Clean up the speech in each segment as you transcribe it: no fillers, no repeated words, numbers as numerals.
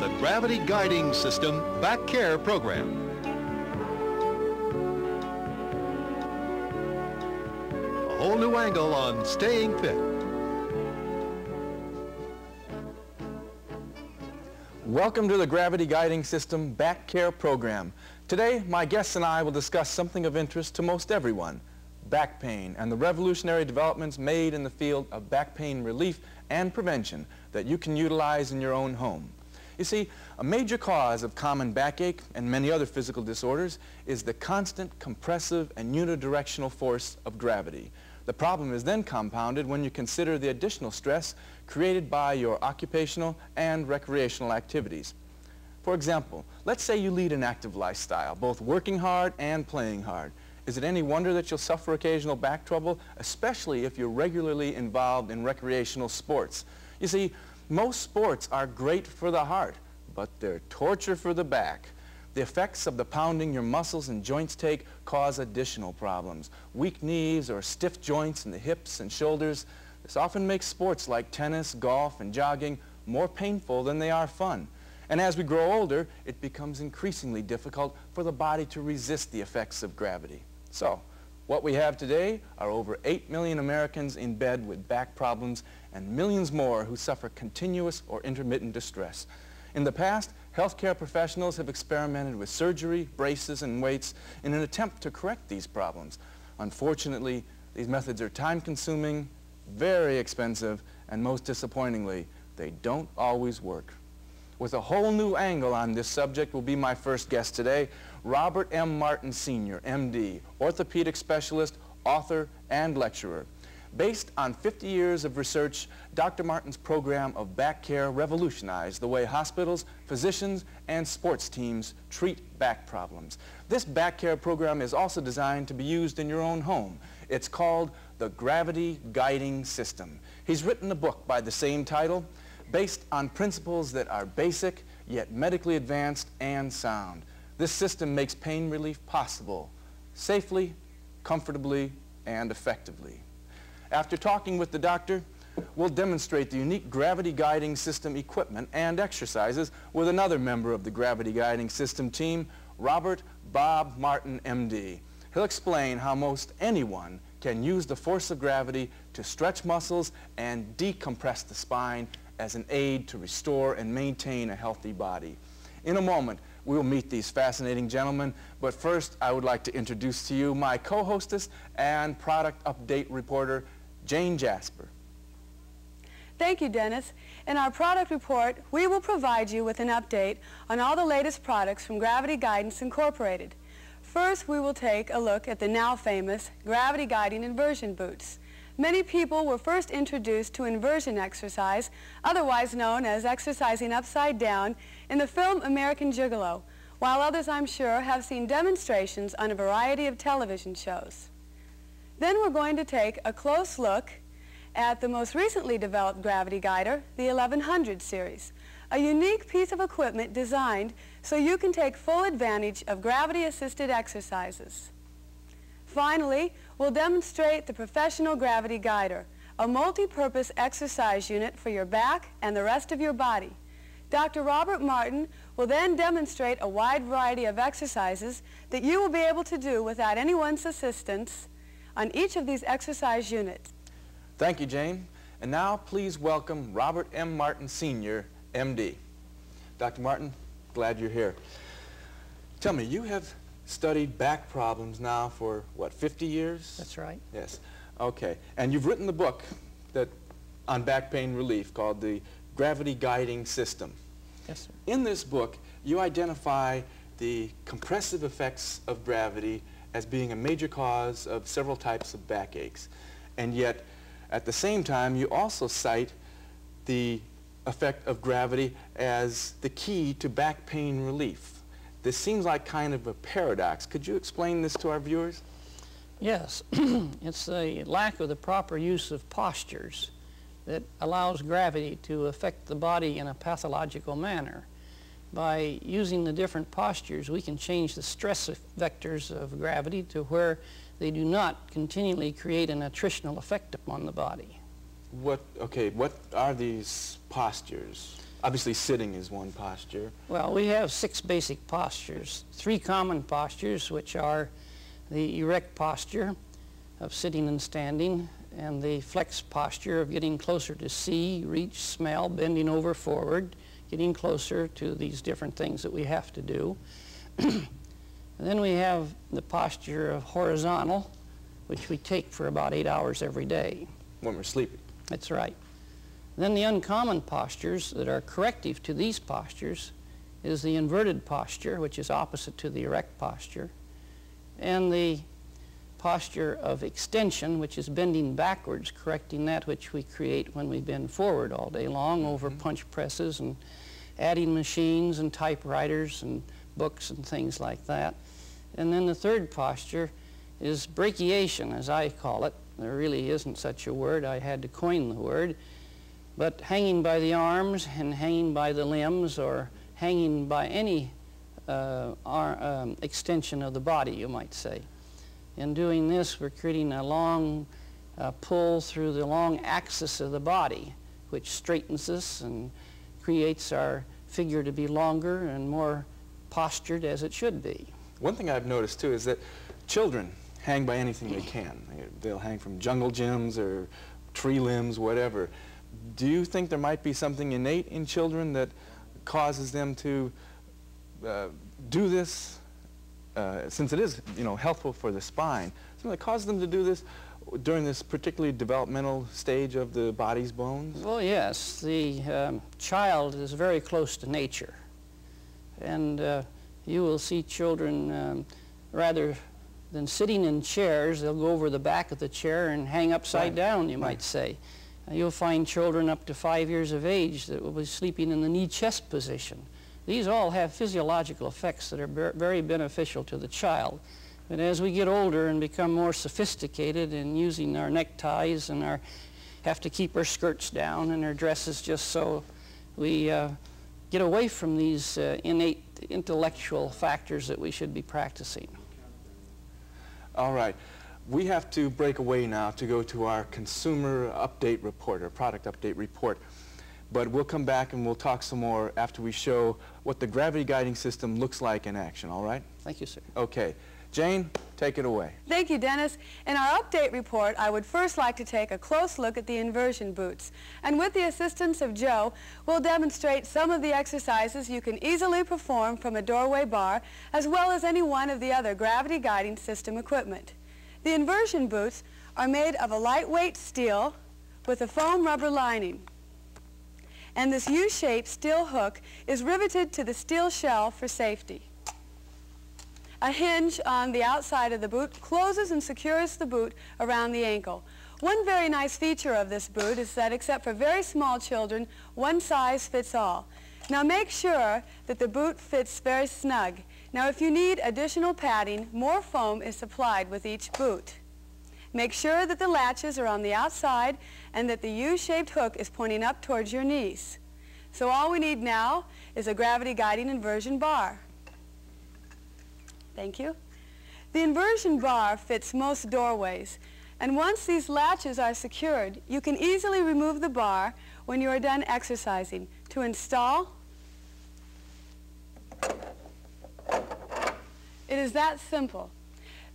the Gravity Guiding System Back Care Program. A whole new angle on staying fit. Welcome to the Gravity Guiding System Back Care Program. Today, my guests and I will discuss something of interest to most everyone, back pain, and the revolutionary developments made in the field of back pain relief and prevention that you can utilize in your own home. You see, a major cause of common backache and many other physical disorders is the constant compressive and unidirectional force of gravity. The problem is then compounded when you consider the additional stress created by your occupational and recreational activities. For example, let's say you lead an active lifestyle, both working hard and playing hard. Is it any wonder that you'll suffer occasional back trouble, especially if you're regularly involved in recreational sports? You see, most sports are great for the heart, but they're torture for the back. The effects of the pounding your muscles and joints take cause additional problems. Weak knees or stiff joints in the hips and shoulders. This often makes sports like tennis, golf, and jogging more painful than they are fun. And as we grow older, it becomes increasingly difficult for the body to resist the effects of gravity. So, what we have today are over 8 million Americans in bed with back problems and millions more who suffer continuous or intermittent distress. In the past, healthcare professionals have experimented with surgery, braces, and weights in an attempt to correct these problems. Unfortunately, these methods are time-consuming, very expensive, and most disappointingly, they don't always work. With a whole new angle on this subject will be my first guest today, Robert M. Martin Sr., MD, orthopedic specialist, author, and lecturer. Based on 50 years of research, Dr. Martin's program of back care revolutionized the way hospitals, physicians, and sports teams treat back problems. This back care program is also designed to be used in your own home. It's called the Gravity Guiding System. He's written a book by the same title, based on principles that are basic, yet medically advanced and sound. This system makes pain relief possible, safely, comfortably, and effectively. After talking with the doctor, we'll demonstrate the unique Gravity Guiding System equipment and exercises with another member of the Gravity Guiding System team, Robert Bob Martin, MD. He'll explain how most anyone can use the force of gravity to stretch muscles and decompress the spine as an aid to restore and maintain a healthy body. In a moment, we will meet these fascinating gentlemen, but first I would like to introduce to you my co-hostess and product update reporter, Jane Jasper. Thank you, Dennis. In our product report, we will provide you with an update on all the latest products from Gravity Guidance Incorporated. First, we will take a look at the now famous Gravity Guiding Inversion Boots. Many people were first introduced to inversion exercise, otherwise known as exercising upside down, in the film American Gigolo, while others, I'm sure, have seen demonstrations on a variety of television shows. Then we're going to take a close look at the most recently developed gravity guider, the 1100 series, a unique piece of equipment designed so you can take full advantage of gravity-assisted exercises. Finally, we'll demonstrate the Professional Gravity Guider, a multi-purpose exercise unit for your back and the rest of your body. Dr. Robert Martin will then demonstrate a wide variety of exercises that you will be able to do without anyone's assistance on each of these exercise units. Thank you, Jane. And now, please welcome Robert M. Martin, Sr., MD. Dr. Martin, glad you're here. Tell me, you have studied back problems now for, what, 50 years? That's right. Yes. Okay. And you've written the book that, on back pain relief called the Gravity Guiding System. Yes, sir. In this book, you identify the compressive effects of gravity as being a major cause of several types of backaches. And yet, at the same time, you also cite the effect of gravity as the key to back pain relief. This seems like kind of a paradox. Could you explain this to our viewers? Yes. It's the lack of the proper use of postures that allows gravity to affect the body in a pathological manner. By using the different postures, we can change the stress vectors of gravity to where they do not continually create an attritional effect upon the body. Okay, what are these postures? Obviously, sitting is one posture. Well, we have 6 basic postures. 3 common postures, which are the erect posture of sitting and standing, and the flex posture of getting closer to see, reach, smell, bending over forward, getting closer to these different things that we have to do. And then we have the posture of horizontal, which we take for about 8 hours every day. When we're sleeping. That's right. Then the uncommon postures that are corrective to these postures is the inverted posture, which is opposite to the erect posture, and the posture of extension, which is bending backwards, correcting that which we create when we bend forward all day long over punch presses and adding machines and typewriters and books and things like that. And then the third posture is brachiation, as I call it. There really isn't such a word. I had to coin the word. But hanging by the arms and hanging by the limbs, or hanging by any extension of the body, you might say. In doing this, we're creating a long pull through the long axis of the body, which straightens us and creates our figure to be longer and more postured as it should be. One thing I've noticed, too, is that children hang by anything they can. They'll hang from jungle gyms or tree limbs, whatever. Do you think there might be something innate in children that causes them to do this, since it is, you know, helpful for the spine, something that causes them to do this during this particularly developmental stage of the body's bones? Well, yes. The child is very close to nature. And you will see children, rather than sitting in chairs, they'll go over the back of the chair and hang upside down, you might say. You'll find children up to 5 years of age that will be sleeping in the knee-chest position. These all have physiological effects that are very beneficial to the child. But as we get older and become more sophisticated in using our neckties and our have to keep our skirts down and our dresses just so, we get away from these innate intellectual factors that we should be practicing. All right. We have to break away now to go to our consumer update report, or product update report. But we'll come back and we'll talk some more after we show what the gravity guiding system looks like in action, all right? Thank you, sir. Okay. Jane, take it away. Thank you, Dennis. In our update report, I would first like to take a close look at the inversion boots. And with the assistance of Joe, we'll demonstrate some of the exercises you can easily perform from a doorway bar, as well as any one of the other gravity guiding system equipment. The inversion boots are made of a lightweight steel with a foam rubber lining. And this U-shaped steel hook is riveted to the steel shell for safety. A hinge on the outside of the boot closes and secures the boot around the ankle. One very nice feature of this boot is that, except for very small children, one size fits all. Now make sure that the boot fits very snug. Now, if you need additional padding, more foam is supplied with each boot. Make sure that the latches are on the outside and that the U-shaped hook is pointing up towards your knees. So all we need now is a gravity guiding inversion bar. Thank you. The inversion bar fits most doorways, and once these latches are secured, you can easily remove the bar when you are done exercising. To install, it is that simple.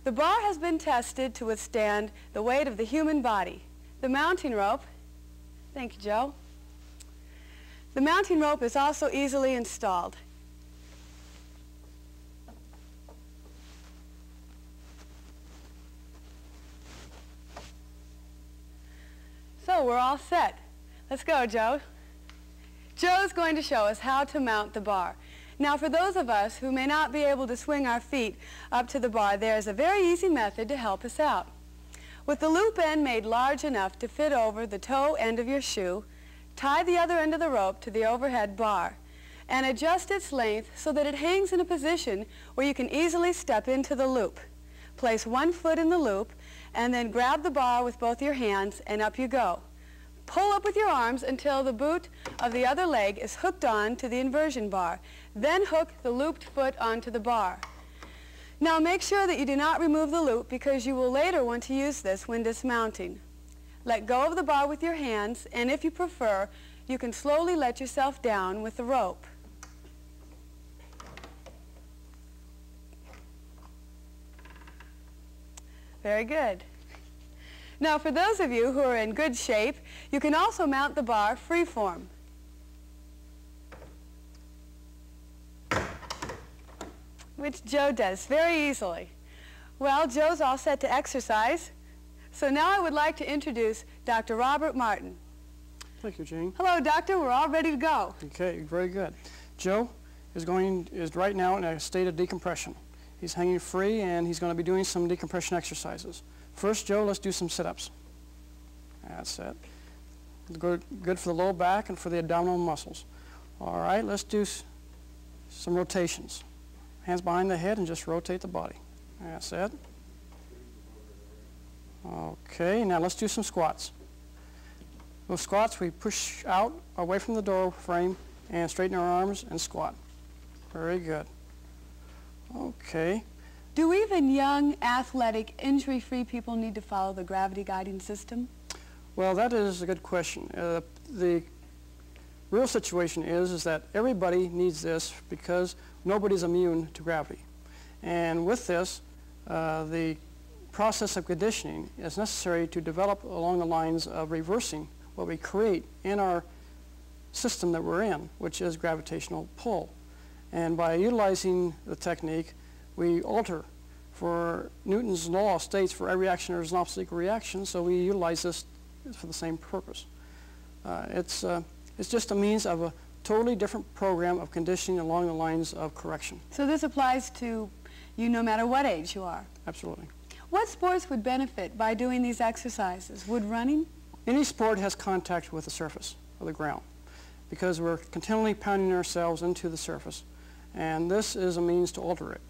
The bar has been tested to withstand the weight of the human body. The mounting rope, thank you, Joe. The mounting rope is also easily installed. So we're all set. Let's go, Joe. Joe's going to show us how to mount the bar. Now, for those of us who may not be able to swing our feet up to the bar, there is a very easy method to help us out. With the loop end made large enough to fit over the toe end of your shoe, tie the other end of the rope to the overhead bar and adjust its length so that it hangs in a position where you can easily step into the loop. Place one foot in the loop and then grab the bar with both your hands and up you go. Pull up with your arms until the boot of the other leg is hooked on to the inversion bar. Then hook the looped foot onto the bar. Now make sure that you do not remove the loop, because you will later want to use this when dismounting. Let go of the bar with your hands, and if you prefer, You can slowly let yourself down with the rope. Very good. Now, for those of you who are in good shape, you can also mount the bar freeform. Which Joe does very easily. Well, Joe's all set to exercise. So now I would like to introduce Dr. Robert Martin. Thank you, Jane. Hello, Doctor. We're all ready to go. Okay, very good. Joe is right now in a state of decompression. He's hanging free, and he's going to be doing some decompression exercises. First, Joe, let's do some sit-ups. That's it. Good for the low back and for the abdominal muscles. All right, let's do some rotations. Hands behind the head and just rotate the body. That's it. Okay, now let's do some squats. With squats, we push out away from the door frame and straighten our arms and squat. Very good. Okay. Do even young, athletic, injury-free people need to follow the gravity guiding system? Well, that is a good question. The real situation is that everybody needs this because nobody's immune to gravity. And with this, the process of conditioning is necessary to develop along the lines of reversing what we create in our system that we're in, which is gravitational pull. And by utilizing the technique, we alter for Newton's law states for every action there is an opposite equal reaction, so we utilize this for the same purpose. It's just a means of a totally different program of conditioning along the lines of correction. So this applies to you no matter what age you are? Absolutely. What sports would benefit by doing these exercises? Would running? Any sport has contact with the surface of the ground because we're continually pounding ourselves into the surface, and this is a means to alter it.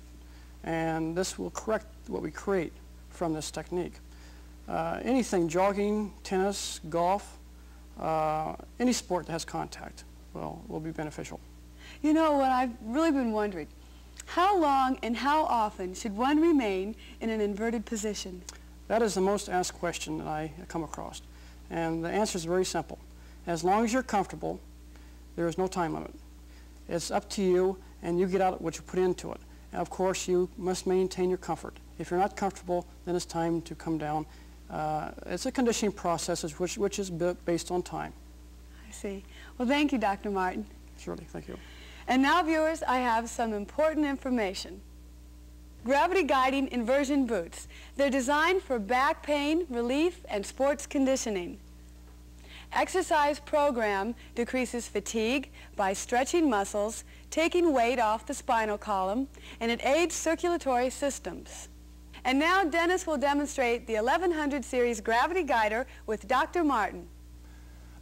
And this will correct what we create from this technique. Anything, jogging, tennis, golf, any sport that has contact will be beneficial. You know what I've really been wondering, how long and how often should one remain in an inverted position? That is the most asked question that I come across. And the answer is very simple. As long as you're comfortable, there is no time limit. It's up to you, and you get out what you put into it. Of course, you must maintain your comfort. If you're not comfortable, then it's time to come down. It's a conditioning process which is based on time. I see. Well, thank you, Dr. Martin. Surely, thank you. And now, viewers, I have some important information. Gravity Guiding Inversion Boots. They're designed for back pain, relief, and sports conditioning. Exercise program decreases fatigue by stretching muscles, taking weight off the spinal column, and it aids circulatory systems. And now Dennis will demonstrate the 1100 series Gravity Guider with Dr. Martin.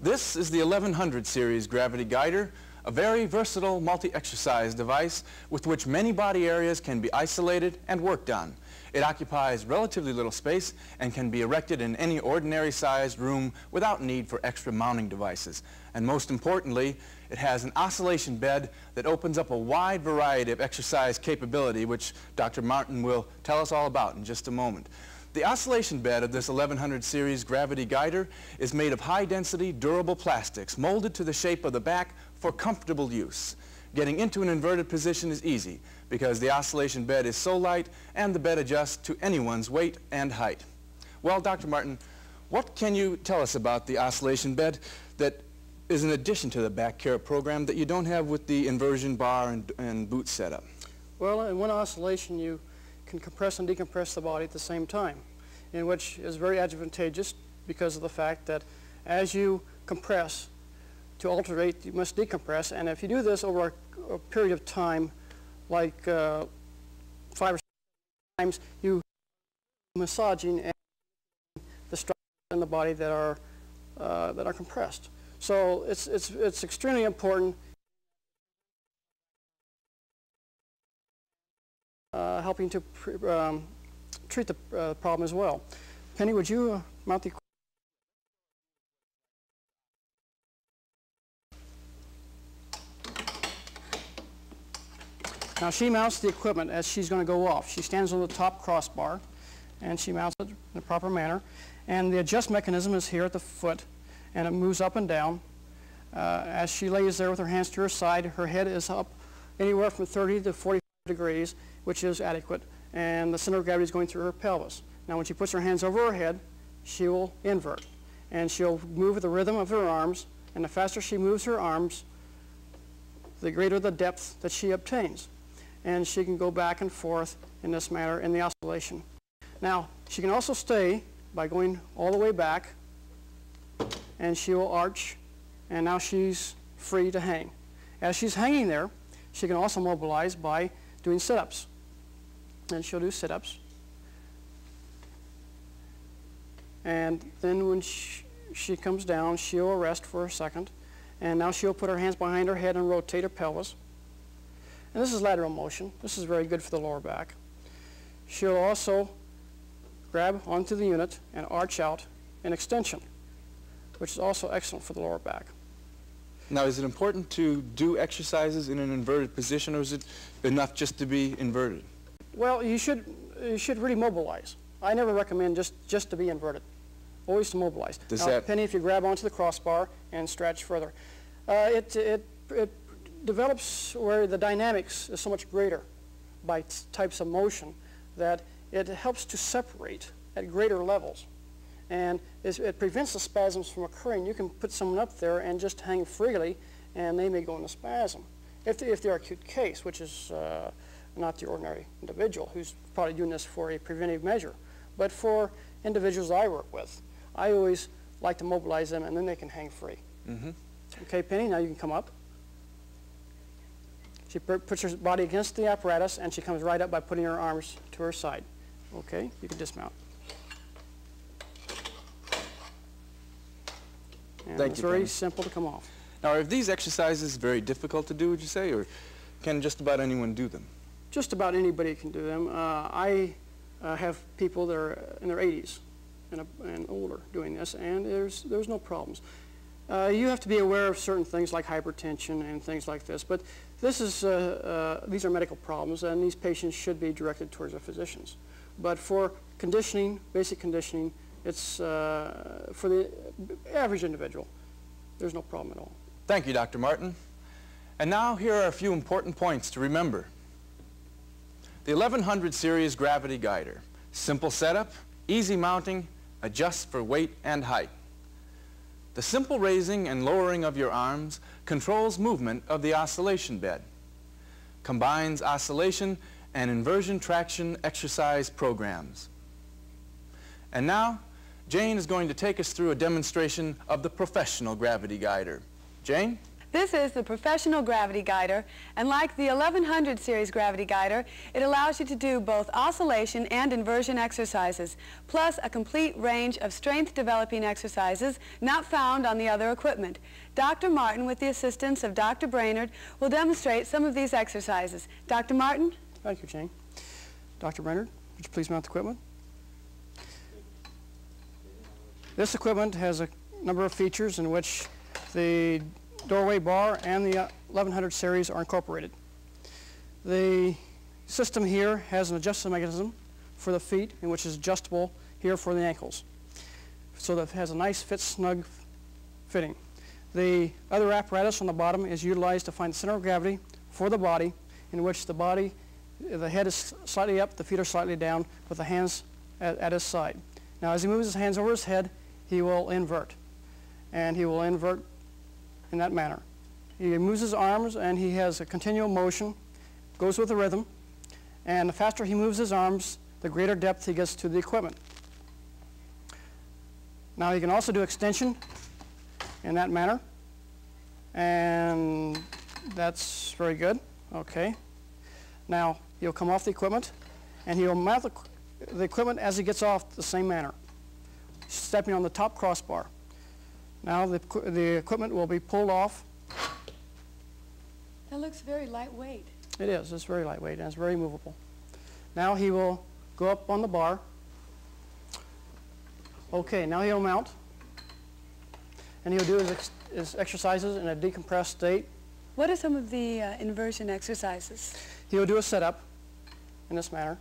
This is the 1100 series Gravity Guider, a very versatile multi-exercise device with which many body areas can be isolated and worked on. It occupies relatively little space and can be erected in any ordinary sized room without need for extra mounting devices. And most importantly, it has an oscillation bed that opens up a wide variety of exercise capability, which Dr. Martin will tell us all about in just a moment. The oscillation bed of this 1100 series Gravity Guider is made of high-density, durable plastics molded to the shape of the back for comfortable use. Getting into an inverted position is easy because the oscillation bed is so light and the bed adjusts to anyone's weight and height. Well, Dr. Martin, what can you tell us about the oscillation bed that is an addition to the back care program that you don't have with the inversion bar and boot setup? Well, in one oscillation, you can compress and decompress the body at the same time, in which is very advantageous because of the fact that as you compress, to alternate, you must decompress, and if you do this over a period of time, like 5 or 6 times, you massaging and the structures in the body that are compressed. So it's extremely important. Helping to treat the problem as well. Penny, would you mount the equipment? Now she mounts the equipment as she's going to go off. She stands on the top crossbar and she mounts it in the proper manner. And the adjust mechanism is here at the foot, and it moves up and down As she lays there with her hands to her side, her head is up anywhere from 30 to 45 degrees, which is adequate, and the center of gravity is going through her pelvis. Now when she puts her hands over her head, she will invert, and she'll move with the rhythm of her arms, and the faster she moves her arms, the greater the depth that she obtains. And she can go back and forth in this manner in the oscillation. Now, she can also stay by going all the way back, and she will arch, and now she's free to hang. As she's hanging there, she can also mobilize by doing sit-ups. And she'll do sit-ups. And then when she comes down, she'll rest for a second. And now she'll put her hands behind her head and rotate her pelvis. And this is lateral motion. This is very good for the lower back. She'll also grab onto the unit and arch out in extension, which is also excellent for the lower back. Now, is it important to do exercises in an inverted position, or is it enough just to be inverted? Well, you should really mobilize. I never recommend just to be inverted. Always to mobilize. Now, depending if you grab onto the crossbar and stretch further. It develops where the dynamics is so much greater by types of motion that it helps to separate at greater levels. And it prevents the spasms from occurring. You can put someone up there and just hang freely, and they may go into spasm. If they're acute case, which is not the ordinary individual who's probably doing this for a preventive measure, but for individuals I work with, I always like to mobilize them, and then they can hang free. Mm-hmm. Okay, Penny, now you can come up. She puts her body against the apparatus, and she comes right up by putting her arms to her side. Okay, you can dismount. And thank you, Penny. Very simple to come off. Now, are these exercises very difficult to do, would you say, or can just about anyone do them? Just about anybody can do them. I have people that are in their 80s and older doing this, and there's no problems. You have to be aware of certain things like hypertension and things like this, but this is, these are medical problems, and these patients should be directed towards their physicians. But for conditioning, basic conditioning, it's for the average individual. There's no problem at all. Thank you, Dr. Martin. And now here are a few important points to remember. The 1100 series gravity guider. Simple setup, easy mounting, adjusts for weight and height. The simple raising and lowering of your arms controls movement of the oscillation bed. Combines oscillation and inversion traction exercise programs. And now, Jane is going to take us through a demonstration of the professional gravity guider. Jane? This is the professional gravity guider, and like the 1100 series gravity guider, it allows you to do both oscillation and inversion exercises, plus a complete range of strength developing exercises not found on the other equipment. Dr. Martin, with the assistance of Dr. Brainerd, will demonstrate some of these exercises. Dr. Martin? Thank you, Jane. Dr. Brainerd, would you please mount the equipment? This equipment has a number of features in which the doorway bar and the 1100 series are incorporated. The system here has an adjustment mechanism for the feet, and which is adjustable here for the ankles. So that it has a nice fit, snug fitting. The other apparatus on the bottom is utilized to find the center of gravity for the body, in which the head is slightly up, the feet are slightly down, with the hands at his side. Now, as he moves his hands over his head, he will invert, and he will invert in that manner. He moves his arms, and he has a continual motion, goes with the rhythm, and the faster he moves his arms, the greater depth he gets to the equipment. Now, he can also do extension in that manner, and that's very good. Okay. Now, he'll come off the equipment, and he'll mount the equipment as he gets off the same manner, stepping on the top crossbar. Now the equipment will be pulled off. That looks very lightweight. It is. It's very lightweight, and it's very movable. Now he will go up on the bar. Okay, now he'll mount. And he'll do his exercises in a decompressed state. What are some of the inversion exercises? He'll do a sit-up in this manner.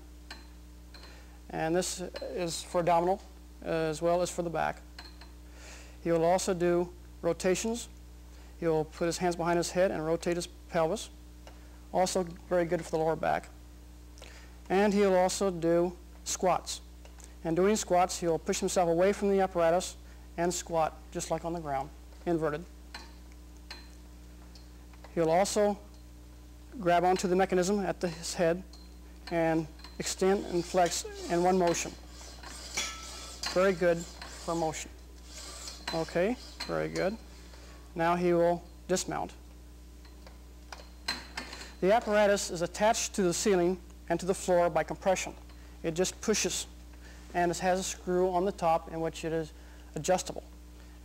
And this is for abdominal as well as for the back. He will also do rotations. He'll put his hands behind his head and rotate his pelvis. Also very good for the lower back. And he'll also do squats. And doing squats, he'll push himself away from the apparatus and squat just like on the ground, inverted. He'll also grab onto the mechanism at his head and extend and flex in one motion. Very good for motion. Okay, very good. Now he will dismount. The apparatus is attached to the ceiling and to the floor by compression. It just pushes, and it has a screw on the top in which it is adjustable.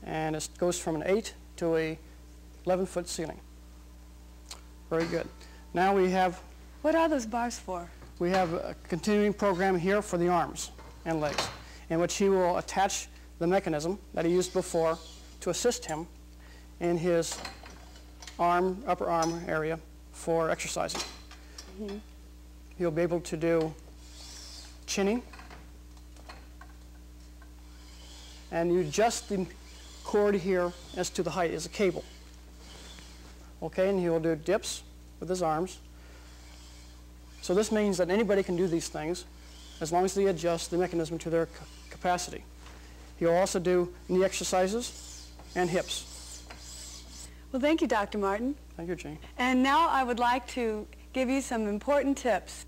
And it goes from an 8 to a 11-foot ceiling. Very good. Now we have... What are those bars for? We have a continuing program here for the arms and legs, in which he will attach the mechanism that he used before to assist him in his arm, upper arm area for exercising. Mm-hmm. He'll be able to do chinning, and you adjust the cord here as to the height as a cable. Okay, and he will do dips with his arms. So this means that anybody can do these things as long as they adjust the mechanism to their capacity. He'll also do knee exercises and hips. Well, thank you, Dr. Martin. Thank you, Jane. And now I would like to give you some important tips.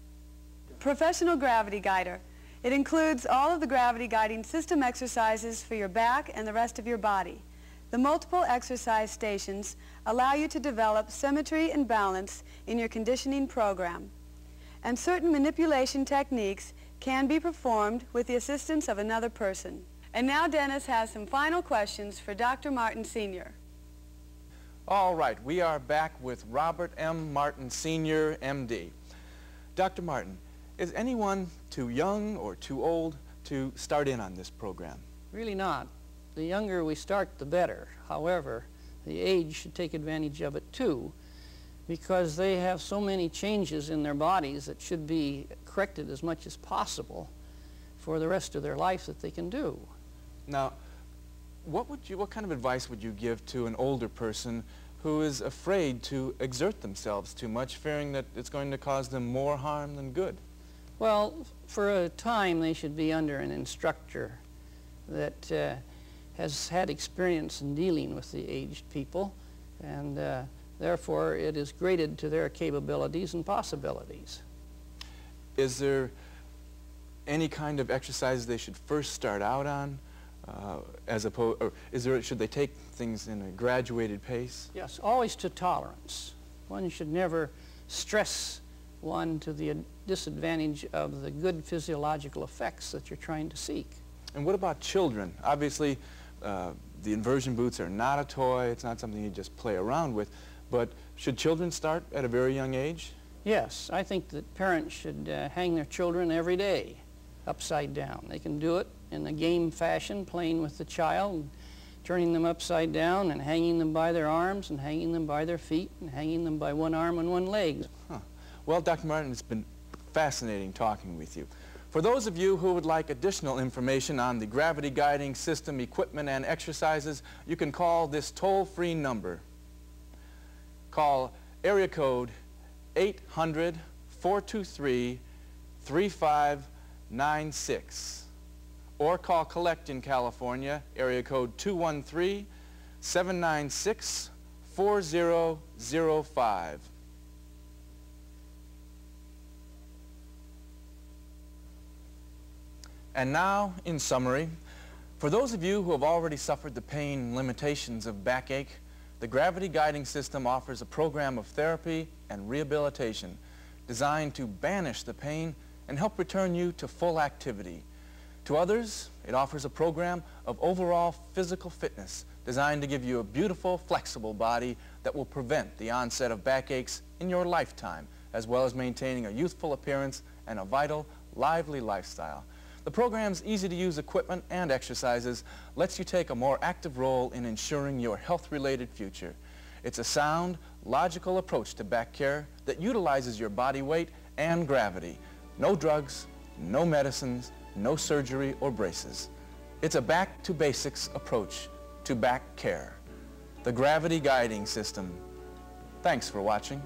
Professional Gravity Guider. It includes all of the gravity guiding system exercises for your back and the rest of your body. The multiple exercise stations allow you to develop symmetry and balance in your conditioning program. And certain manipulation techniques can be performed with the assistance of another person. And now Dennis has some final questions for Dr. Martin Sr. All right, we are back with Robert M. Martin Sr., MD. Dr. Martin, is anyone too young or too old to start in on this program? Really not. The younger we start, the better. However, the age should take advantage of it too, because they have so many changes in their bodies that should be corrected as much as possible for the rest of their life that they can do. Now, what kind of advice would you give to an older person who is afraid to exert themselves too much, fearing that it's going to cause them more harm than good? Well, for a time they should be under an instructor that has had experience in dealing with the aged people, and therefore it is graded to their capabilities and possibilities. Is there any kind of exercise they should first start out on? Should they take things in a graduated pace? Yes, always to tolerance. One should never stress one to the disadvantage of the good physiological effects that you're trying to seek. And what about children? Obviously, the inversion boots are not a toy. It's not something you just play around with. But should children start at a very young age? Yes, I think that parents should hang their children every day upside down. They can do it in a game fashion, playing with the child, turning them upside down and hanging them by their arms and hanging them by their feet and hanging them by one arm and one leg. Huh. Well, Dr. Martin, it's been fascinating talking with you. For those of you who would like additional information on the gravity guiding system, equipment, and exercises, you can call this toll-free number. Call area code 800-423-3596. Or call Collect in California, area code 213-796-4005. And now, in summary, for those of you who have already suffered the pain and limitations of backache, the Gravity Guiding System offers a program of therapy and rehabilitation designed to banish the pain and help return you to full activity. To others, it offers a program of overall physical fitness designed to give you a beautiful, flexible body that will prevent the onset of backaches in your lifetime, as well as maintaining a youthful appearance and a vital, lively lifestyle. The program's easy-to-use equipment and exercises lets you take a more active role in ensuring your health-related future. It's a sound, logical approach to back care that utilizes your body weight and gravity. No drugs, no medicines, no surgery or braces. It's a back-to-basics approach to back care. the Gravity Guiding System. Thanks for watching.